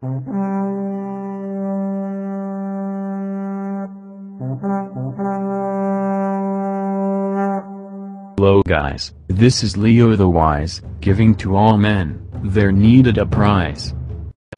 Hello guys, this is Leo the Wise, giving to all men their needed a prize.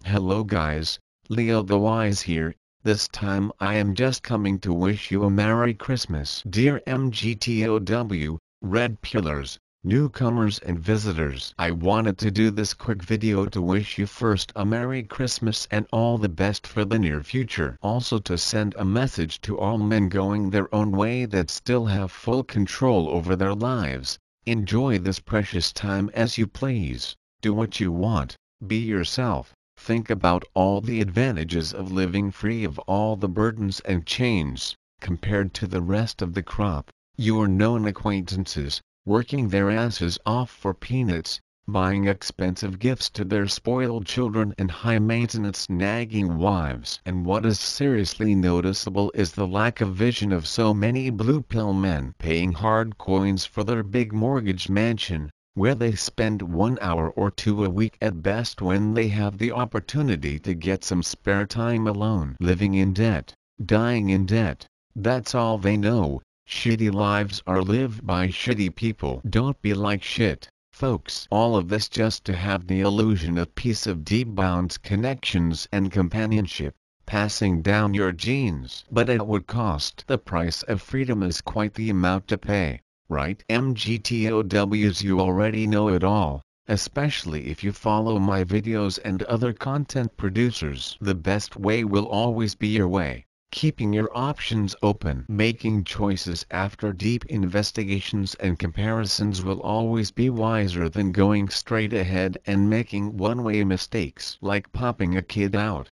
Hello guys, Leo the Wise here. This time I am just coming to wish you a Merry Christmas, dear MGTOW, Red Pillars, newcomers and visitors. I wanted to do this quick video to wish you first a Merry Christmas and all the best for the near future. Also to send a message to all men going their own way that still have full control over their lives. Enjoy this precious time as you please. Do what you want, be yourself, think about all the advantages of living free of all the burdens and chains, compared to the rest of the crop. Your known acquaintances, working their asses off for peanuts, buying expensive gifts to their spoiled children and high-maintenance nagging wives. And what is seriously noticeable is the lack of vision of so many blue pill men paying hard coins for their big mortgage mansion, where they spend 1 hour or two a week at best when they have the opportunity to get some spare time alone. Living in debt, dying in debt, that's all they know. Shitty lives are lived by shitty people. Don't be like shit, folks. All of this just to have the illusion of peace, of deep-bound connections and companionship, passing down your genes. But at what cost? The price of freedom is quite the amount to pay, right? MGTOWs, you already know it all, especially if you follow my videos and other content producers. The best way will always be your way. Keeping your options open, making choices after deep investigations and comparisons will always be wiser than going straight ahead and making one-way mistakes like popping a kid out.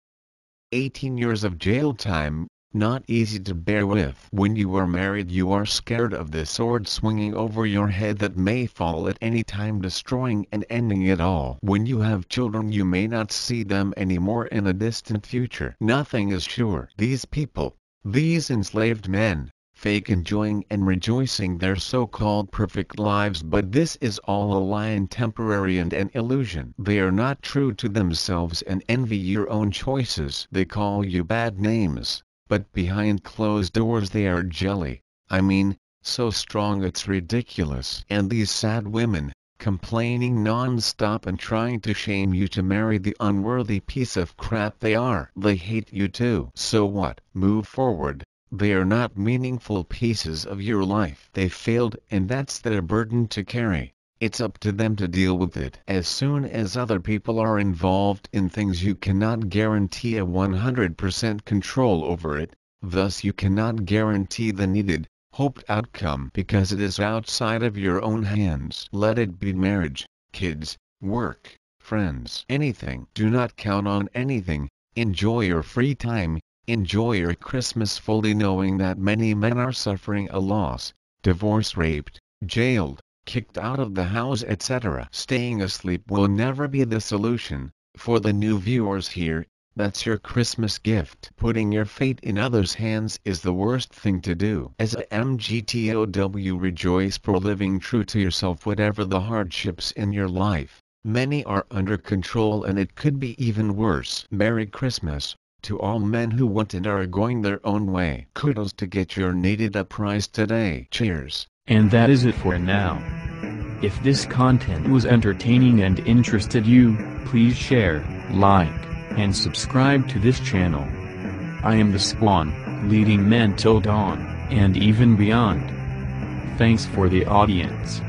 18 years of jail time, not easy to bear with. When you are married, you are scared of the sword swinging over your head that may fall at any time, destroying and ending it all. When you have children, you may not see them anymore in a distant future. Nothing is sure. These people, these enslaved men, fake enjoying and rejoicing their so-called perfect lives, but this is all a lie and temporary and an illusion. They are not true to themselves and envy your own choices. They call you bad names, but behind closed doors they are jelly. I mean, so strong it's ridiculous. And these sad women, complaining non-stop and trying to shame you to marry the unworthy piece of crap they are. They hate you too. So what? Move forward. They are not meaningful pieces of your life. They failed, and that's their burden to carry. It's up to them to deal with it. As soon as other people are involved in things, you cannot guarantee a 100% control over it, thus you cannot guarantee the needed, hoped outcome because it is outside of your own hands. Let it be marriage, kids, work, friends, anything. Do not count on anything. Enjoy your free time, enjoy your Christmas fully, knowing that many men are suffering a loss, divorced, raped, jailed, kicked out of the house, etc. Staying asleep will never be the solution. For the new viewers here, that's your Christmas gift. Putting your fate in others' hands is the worst thing to do. As a MGTOW, rejoice for living true to yourself whatever the hardships in your life. Many are under control and it could be even worse. Merry Christmas to all men who want and are going their own way. Kudos to get your needed a prize today. Cheers. And that is it for now. If this content was entertaining and interested you, please share, like, and subscribe to this channel. I am the Swan, leading men till dawn, and even beyond. Thanks for the audience.